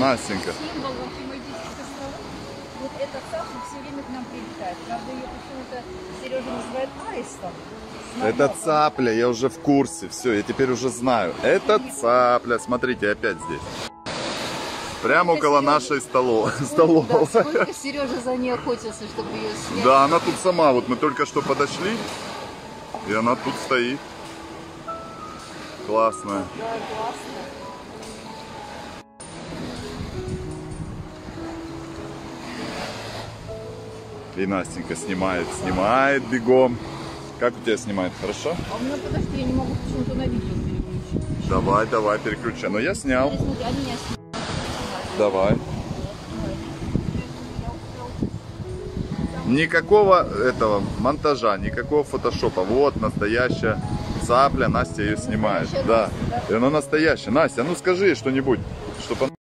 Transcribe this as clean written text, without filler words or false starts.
Настенька. Символом Фимадийских островов вот этот сапсик все время к нам прилетает. Правда, ее почему-то Сережа называет аистом. Это цапля, я уже в курсе. Все, я теперь уже знаю. Это цапля. Смотрите, опять здесь. Прямо около нашей столовой. Да, сколько Сережа за ней охотился, чтобы ее снять. Да, она тут сама. Вот мы только что подошли, и она тут стоит. Классная. Да, классная. И Настенька снимает бегом. Как у тебя снимает? Хорошо? А у меня, подожди, я не могу почему-то на видео переключить. Давай, переключай. Но я снял. Давай. Никакого этого монтажа, никакого фотошопа. Вот настоящая цапля. Настя ее снимает. Да. И она настоящая. Настя, ну скажи что-нибудь, чтобы она...